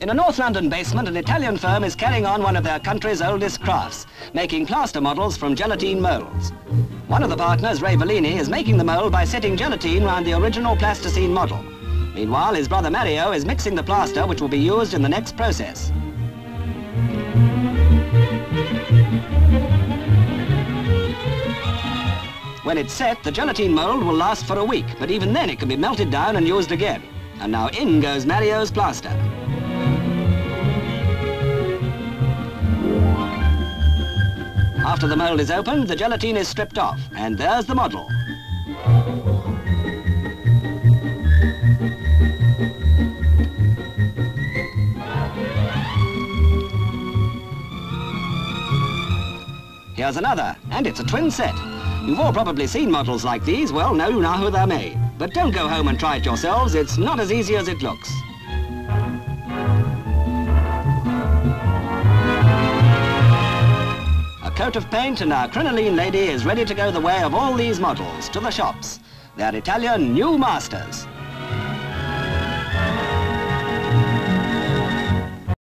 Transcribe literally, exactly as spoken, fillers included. In a North London basement, an Italian firm is carrying on one of their country's oldest crafts, making plaster models from gelatine moulds. One of the partners, Ray Vellini, is making the mould by setting gelatine round the original plasticine model. Meanwhile, his brother Mario is mixing the plaster which will be used in the next process. When it's set, the gelatine mould will last for a week, but even then it can be melted down and used again. And now in goes Mario's plaster. After the mould is opened, the gelatine is stripped off, and there's the model. Here's another, and it's a twin set. You've all probably seen models like these, well, know now how they're made. But don't go home and try it yourselves, it's not as easy as it looks. A coat of paint and our crinoline lady is ready to go the way of all these models to the shops. They're Italian new masters.